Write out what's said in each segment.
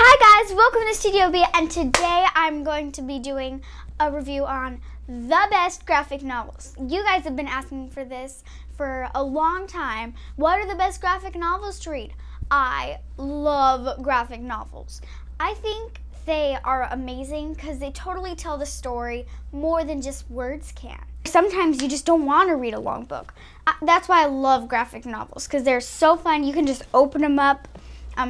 Hi guys, welcome to Studio B, and today I'm going to be doing a review on the best graphic novels. You guys have been asking for this for a long time. What are the best graphic novels to read? I love graphic novels. I think they are amazing because they totally tell the story more than just words can. Sometimes you just don't want to read a long book. That's why I love graphic novels, because they're so fun. You can just open them up,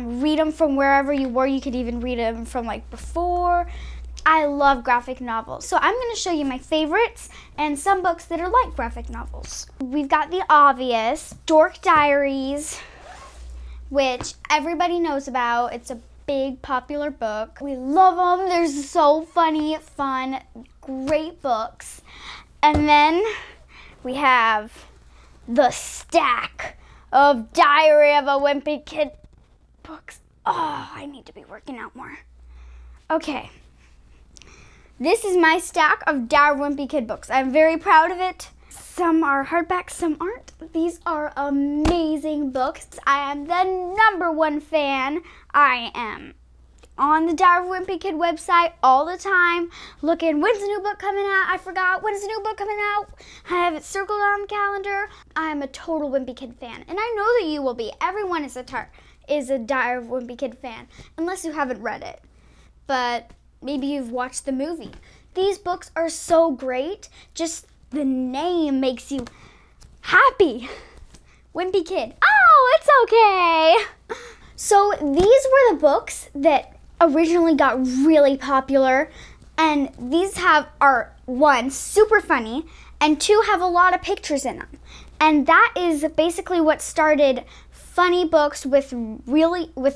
read them from wherever you were. You could even read them from like before. I love graphic novels. So I'm going to show you my favorites and some books that are like graphic novels. We've got the obvious, Dork Diaries, which everybody knows about. It's a big popular book. We love them. They're so funny, fun, great books. And then we have the stack of Diary of a Wimpy Kid books. Oh, I need to be working out more. Okay. This is my stack of Diary of a Wimpy Kid books. I'm very proud of it. Some are hardbacks, some aren't. These are amazing books. I am the #1 fan. I am on the Diary of a Wimpy Kid website all the time, looking, when's the new book coming out? I forgot, when's the new book coming out? I have it circled on the calendar. I am a total Wimpy Kid fan, and I know that you will be. Everyone is a Diary of a Wimpy Kid fan, unless you haven't read it, but maybe you've watched the movie. These books are so great, just the name makes you happy. Wimpy Kid, oh, it's okay. So these were the books that originally got really popular, and these are one, super funny, and two, have a lot of pictures in them. And that is basically what started funny books with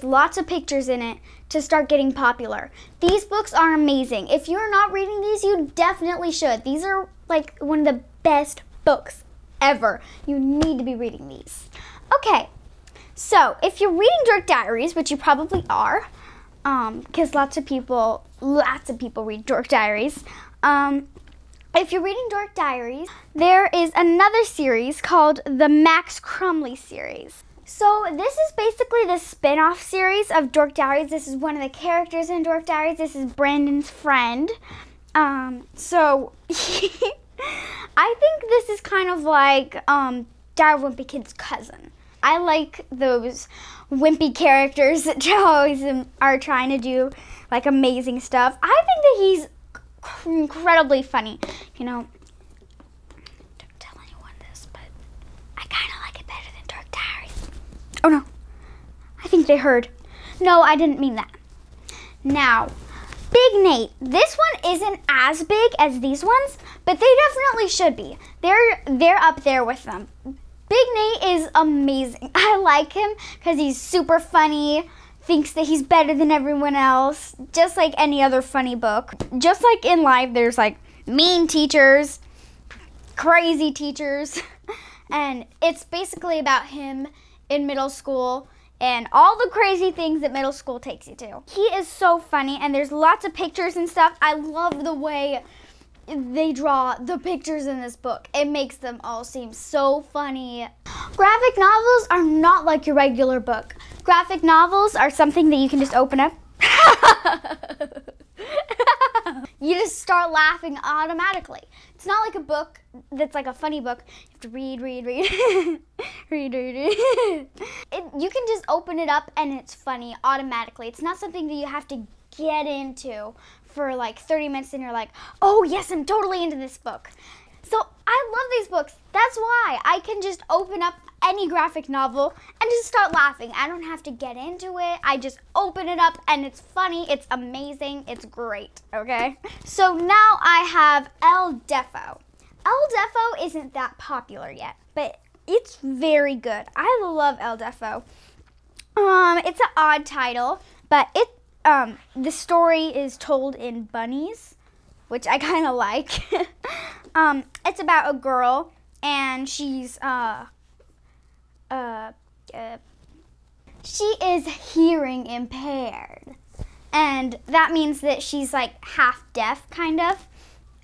lots of pictures in it to start getting popular. These books are amazing. If you're not reading these, you definitely should. These are like one of the best books ever. You need to be reading these. Okay, so if you're reading Dork Diaries, which you probably are, because lots of people read Dork Diaries. If you're reading Dork Diaries, there is another series called the Max Crumbly series. So this is basically the spin-off series of Dork Diaries. This is one of the characters in Dork Diaries. This is Brandon's friend. I think this is kind of like Diary of a Wimpy Kid's cousin. I like those wimpy characters that always are trying to do like amazing stuff. I think that he's incredibly funny. You know, don't tell anyone this, but I kind of like it better than Dork Diaries. Oh no, I think they heard. No, I didn't mean that. Now, Big Nate. This one isn't as big as these ones, but they definitely should be. They're up there with them. Big Nate is amazing. I like him because he's super funny, thinks that he's better than everyone else, just like any other funny book. Just like in life, there's like mean teachers, crazy teachers, and it's basically about him in middle school and all the crazy things that middle school takes you to. He is so funny, and there's lots of pictures and stuff. I love the way they draw the pictures in this book. It makes them all seem so funny. Graphic novels are not like your regular book. Graphic novels are something that you can just open up. You just start laughing automatically. It's not like a book that's like a funny book. You have to read. read. You can just open it up and it's funny automatically. It's not something that you have to get into for like 30 minutes and you're like, oh yes, I'm totally into this book. So I love these books. That's why I can just open up any graphic novel and just start laughing. I don't have to get into it. I just open it up and it's funny, it's amazing, it's great, okay? So now I have El Deafo. El Deafo isn't that popular yet, but it's very good. I love El Deafo. It's an odd title, but the story is told in bunnies, which I kind of like. It's about a girl, and she is hearing impaired, and that means that she's like half deaf, kind of,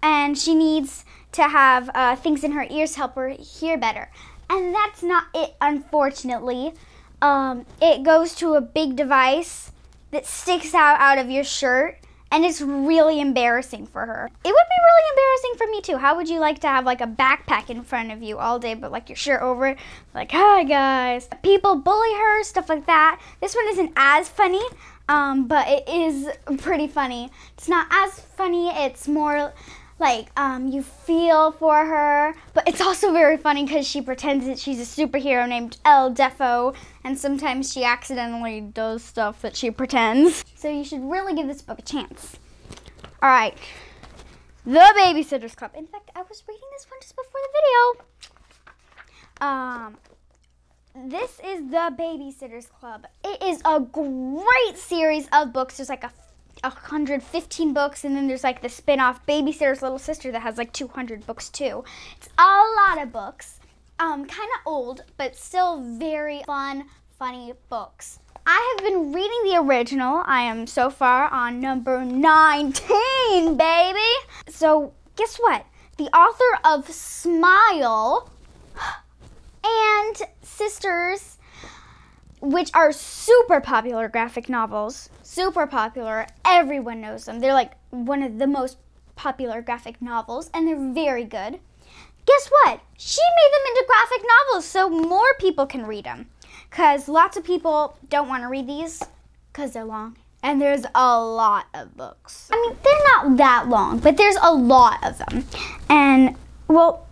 and she needs to have things in her ears help her hear better. And that's not it, unfortunately. It goes to a big device that sticks out of your shirt, and it's really embarrassing for her. It would be really embarrassing for me too. How would you like to have like a backpack in front of you all day, but like your shirt over it? Like, hi guys. People bully her, stuff like that. This one isn't as funny, but it is pretty funny. It's not as funny, it's more like you feel for her, but it's also very funny because she pretends that she's a superhero named El Deafo, and sometimes she accidentally does stuff that she pretends. So you should really give this book a chance. All right, The Babysitters Club. In fact, I was reading this one just before the video. This is The Babysitters Club. It is a great series of books. There's like a 115 books, and then there's like the spin-off Babysitter's Little Sister that has like 200 books too. It's a lot of books, kind of old, but still very fun, funny books. I have been reading the original. I am so far on number 19, baby. So guess what? The author of Smile and Sisters, which are super popular graphic novels, super popular, everyone knows them. They're like one of the most popular graphic novels, and they're very good. Guess what? She made them into graphic novels so more people can read them, because lots of people don't want to read these because they're long, and there's a lot of books. I mean, they're not that long, but there's a lot of them. And, well,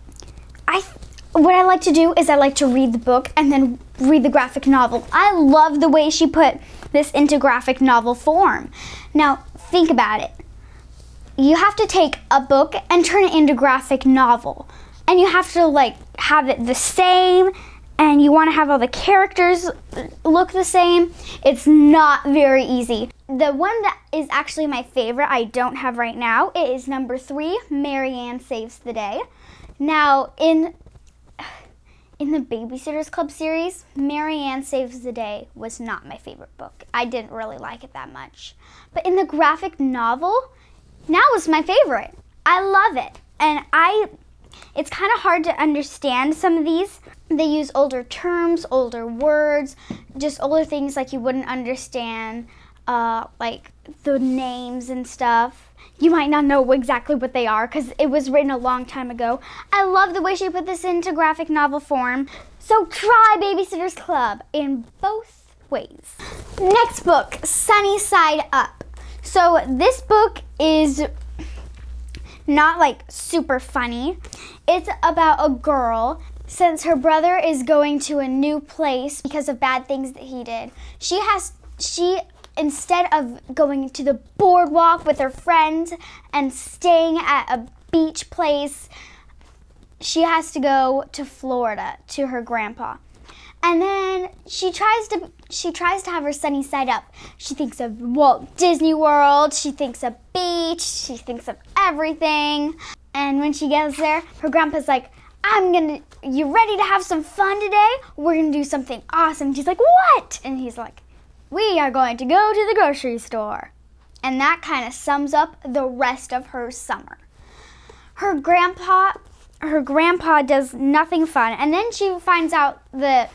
what I like to do is I like to read the book and then read the graphic novel. I love the way she put this into graphic novel form. Now, think about it. You have to take a book and turn it into graphic novel. And you have to like have it the same, and you want to have all the characters look the same. It's not very easy. The one that is actually my favorite I don't have right now, it is number 3, Mary Anne Saves the Day. Now, in the Babysitters Club series, Mary Anne Saves the Day was not my favorite book. I didn't really like it that much. But in the graphic novel, now it's my favorite. I love it. And it's kind of hard to understand some of these. They use older terms, older words, just older things like you wouldn't understand, like the names and stuff. You might not know exactly what they are because it was written a long time ago. I love the way she put this into graphic novel form. So try Babysitter's Club in both ways. Next book, Sunny Side Up. So this book is not like super funny. It's about a girl. Since her brother is going to a new place because of bad things that he did, she instead of going to the boardwalk with her friends and staying at a beach place, she has to go to Florida to her grandpa. And then she tries to have her sunny side up. She thinks of Walt Disney World, she thinks of beach, she thinks of everything. And when she gets there, her grandpa's like, you ready to have some fun today? We're gonna do something awesome. She's like, what? And he's like, we are going to go to the grocery store. And that kind of sums up the rest of her summer. Her grandpa does nothing fun. And then she finds out that,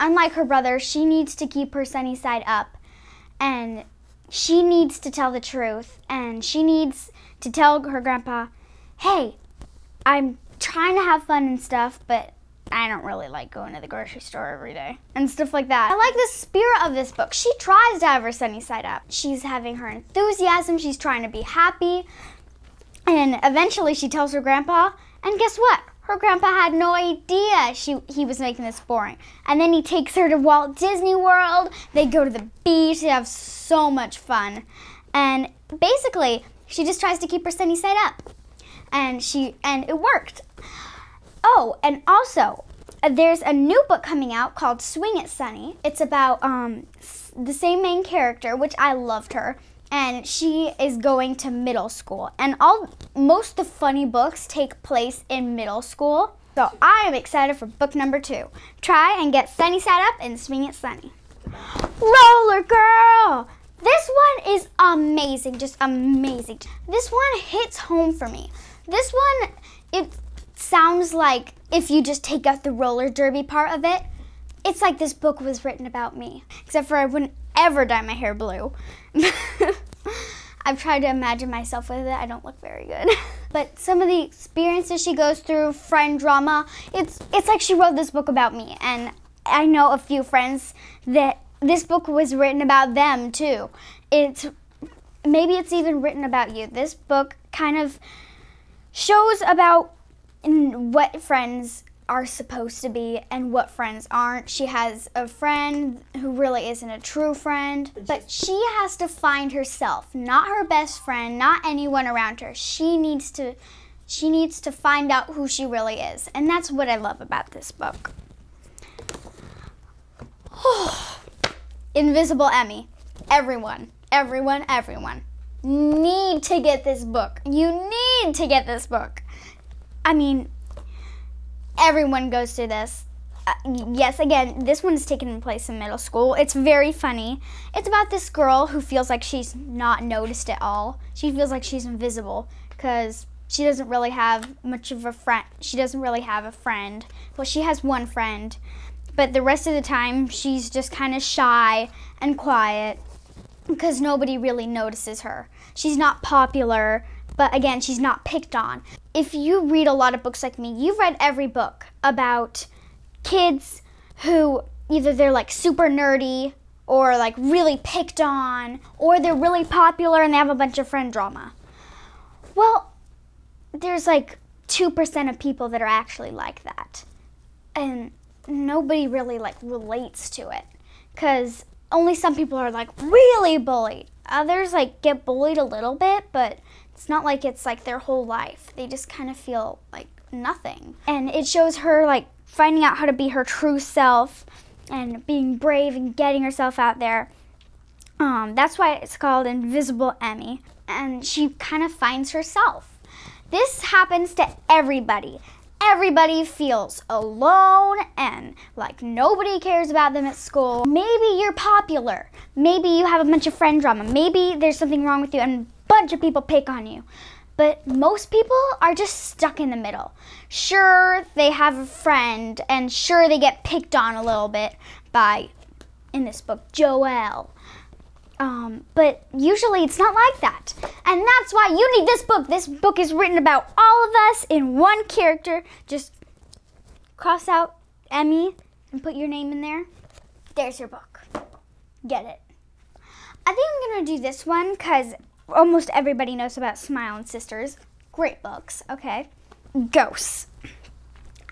unlike her brother, she needs to keep her sunny side up. And she needs to tell the truth. And she needs to tell her grandpa, hey, I'm trying to have fun and stuff, but I don't really like going to the grocery store every day and stuff like that. I like the spirit of this book. She tries to have her sunny side up. She's having her enthusiasm. She's trying to be happy. And eventually she tells her grandpa, and guess what? Her grandpa had no idea he was making this boring. And then he takes her to Walt Disney World. They go to the beach. They have so much fun. And basically, she just tries to keep her sunny side up. And it worked. Oh, and also, there's a new book coming out called Swing It Sunny. It's about the same main character, which I loved her, and she is going to middle school. And most of the funny books take place in middle school. So I am excited for book number 2. Try and get Sunny Side Up and Swing It Sunny. Roller Girl! This one is amazing, just amazing. This one hits home for me. This one, it sounds like, if you just take out the roller derby part of it, it's like this book was written about me. Except for I wouldn't ever dye my hair blue. I've tried to imagine myself with it. I don't look very good. But some of the experiences she goes through, friend drama, it's like she wrote this book about me. And I know a few friends that this book was written about them too. Maybe it's even written about you. This book kind of shows about what friends are supposed to be and what friends aren't. She has a friend who really isn't a true friend, but she has to find herself, not her best friend, not anyone around her. She needs to find out who she really is, and that's what I love about this book. Invisible Emmie. Everyone need to get this book. You need to get this book. I mean, everyone goes through this. Yes, again, this one is taking place in middle school. It's very funny. It's about this girl who feels like she's not noticed at all. She feels like she's invisible because she doesn't really have much of a friend. She doesn't really have a friend. Well, she has one friend, but the rest of the time she's just kind of shy and quiet because nobody really notices her. She's not popular, but again, she's not picked on. If you read a lot of books like me, you've read every book about kids who either they're like super nerdy or like really picked on, or they're really popular and they have a bunch of friend drama. Well, there's like 2% of people that are actually like that. And nobody really like relates to it because only some people are like really bullied. Others like get bullied a little bit, but it's not like it's like their whole life. They just kind of feel like nothing. And it shows her like finding out how to be her true self and being brave and getting herself out there. That's why it's called Invisible Emmie. And she kind of finds herself. This happens to everybody. Everybody feels alone and like nobody cares about them at school. Maybe you're popular. Maybe you have a bunch of friend drama. Maybe there's something wrong with you and a bunch of people pick on you. But most people are just stuck in the middle. Sure, they have a friend and sure they get picked on a little bit by, in this book, Joelle. But usually it's not like that. And that's why you need this book. This book is written about all of us in one character. Just cross out Emmie and put your name in there. There's your book. Get it. I think I'm gonna do this one because almost everybody knows about Smile and Sisters. Great books, okay. Ghosts.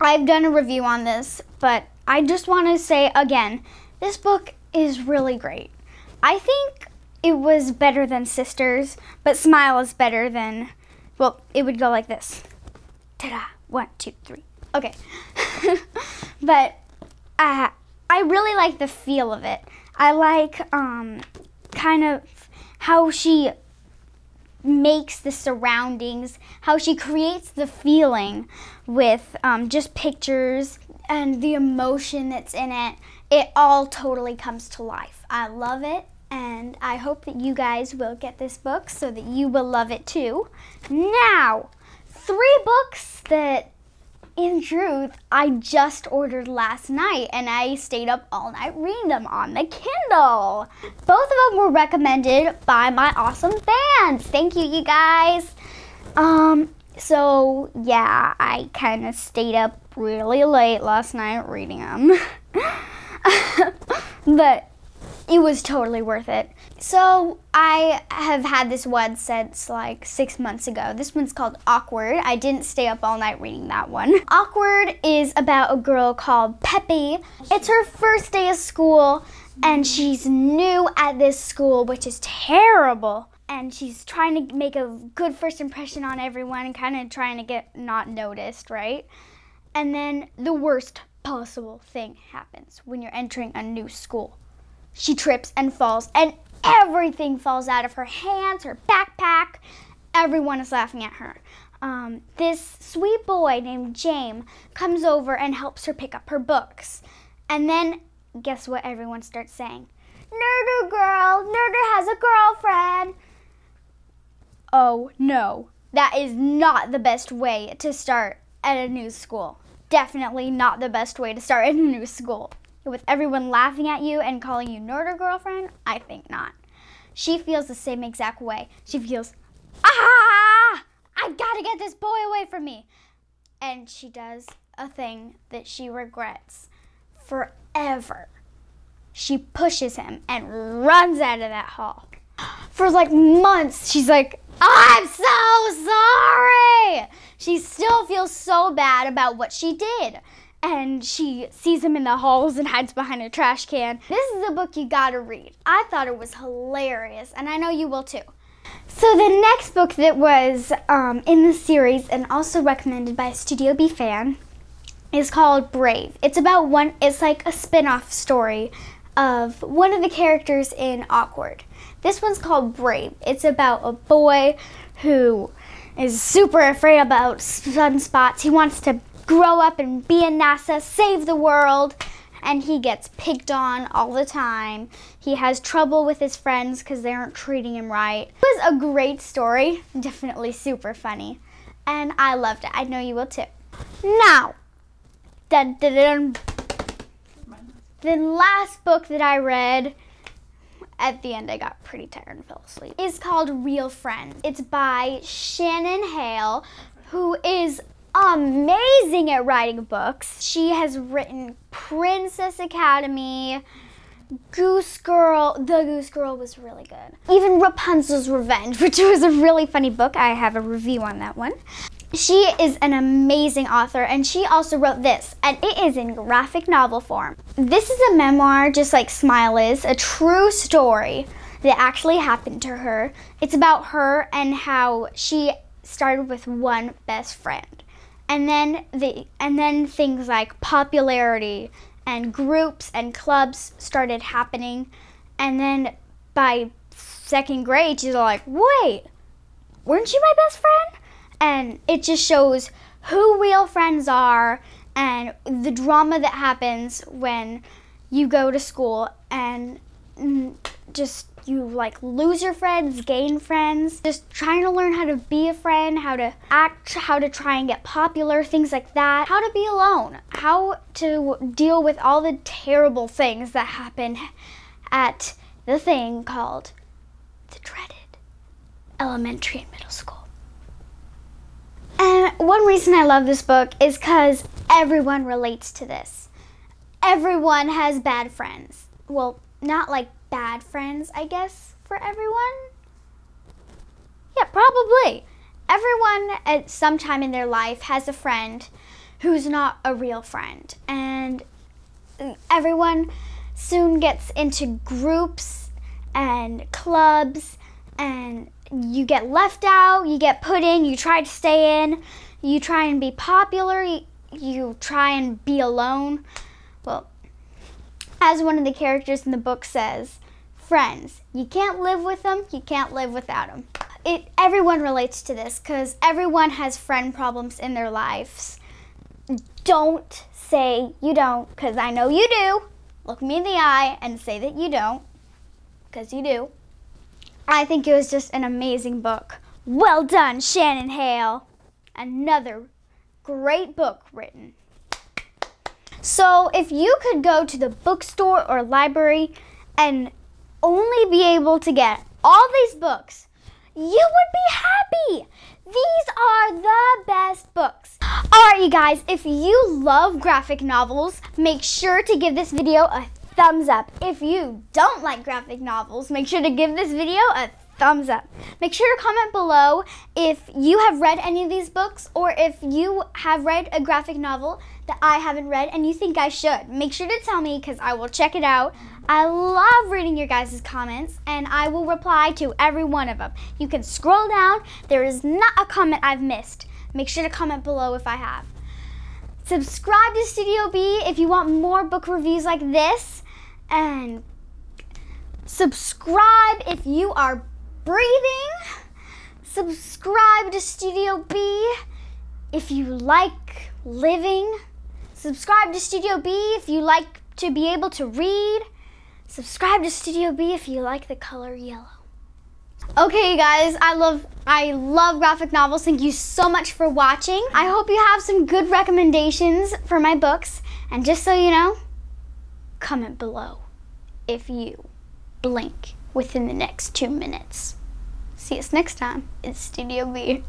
I've done a review on this, but I just wanna say again, this book is really great. I think it was better than Sisters, but Smile is better than, well, it would go like this. Ta-da, 1, 2, 3. Okay. But I really like the feel of it. I like kind of how she makes the surroundings, how she creates the feeling with just pictures and the emotion that's in it. It all totally comes to life. I love it, and I hope that you guys will get this book so that you will love it too. Now, 3 books that, in truth, I just ordered last night, and I stayed up all night reading them on the Kindle. Both of them were recommended by my awesome fans. Thank you, you guys. So yeah, I kind of stayed up really late last night reading them. But it was totally worth it. So I have had this one since like 6 months ago. This one's called Awkward. I didn't stay up all night reading that one. Awkward is about a girl called Peppy. It's her first day of school and she's new at this school, which is terrible. And she's trying to make a good first impression on everyone and kind of trying to get not noticed, right? And then the worst possible thing happens when you're entering a new school. She trips and falls and everything falls out of her hands, her backpack. Everyone is laughing at her. This sweet boy named James comes over and helps her pick up her books. And then guess what everyone starts saying? Nerder girl, Nerder has a girlfriend. Oh no, that is not the best way to start at a new school. Definitely not the best way to start at a new school. With everyone laughing at you and calling you nerd or girlfriend, I think not. She feels the same exact way. She feels, ah, I've got to get this boy away from me. And she does a thing that she regrets forever. She pushes him and runs out of that hall. For like months, she's like, I'm so sorry. She still feels so bad about what she did. And she sees him in the halls and hides behind a trash can. This is a book you gotta read. I thought it was hilarious, and I know you will too. So the next book that was in the series and also recommended by a Studio B fan is called Brave. It's about one, it's like a spin-off story of one of the characters in Awkward. This one's called Brave. It's about a boy who is super afraid about sunspots. He wants to grow up and be in NASA, save the world, and he gets picked on all the time. He has trouble with his friends because they aren't treating him right. It was a great story, definitely super funny, and I loved it. I know you will too. Now, dun, dun, dun. The last book that I read, at the end I got pretty tired and fell asleep, is called Real Friends. It's by Shannon Hale, who is amazing at writing books. She has written Princess Academy, Goose Girl. The Goose Girl was really good. Even Rapunzel's Revenge, which was a really funny book. I have a review on that one. She is an amazing author, and she also wrote this, and it is in graphic novel form. This is a memoir, just like Smile is, a true story that actually happened to her. It's about her and how she started with one best friend. And then things like popularity and groups and clubs started happening. And then by second grade, she's all like, wait, weren't you my best friend? And it just shows who real friends are and the drama that happens when you go to school and just you like lose your friends, gain friends, just trying to learn how to be a friend, how to act, how to try and get popular, things like that, how to be alone, how to deal with all the terrible things that happen at the thing called the dreaded elementary and middle school. And one reason I love this book is because everyone relates to this. Everyone has bad friends. Well, not like bad friends, I guess, for everyone? Yeah, probably. Everyone at some time in their life has a friend who's not a real friend. And everyone soon gets into groups and clubs, and you get left out, you get put in, you try to stay in, you try and be popular, you try and be alone. Well, as one of the characters in the book says, friends, you can't live with them, you can't live without them. Everyone relates to this because everyone has friend problems in their lives. Don't say you don't, because I know you do. Look me in the eye and say that you don't, because you do. I think it was just an amazing book. Well done, Shannon Hale. Another great book written. So if you could go to the bookstore or library and only be able to get all these books, you would be happy. These are the best books. All right, you guys, if you love graphic novels, make sure to give this video a thumbs up. If you don't like graphic novels, make sure to give this video a thumbs up. Make sure to comment below if you have read any of these books or if you have read a graphic novel that I haven't read and you think I should. Make sure to tell me because I will check it out. I love reading your guys' comments and I will reply to every one of them. You can scroll down. There is not a comment I've missed. Make sure to comment below if I have. Subscribe to Studio B if you want more book reviews like this. And subscribe if you are breathing. Subscribe to Studio B if you like living. Subscribe to Studio B if you like to be able to read. Subscribe to Studio B if you like the color yellow. Okay, you guys, I love graphic novels. Thank you so much for watching. I hope you have some good recommendations for my books. And just so you know, Comment below if you blink within the next 2 minutes. See us next time in Studio B.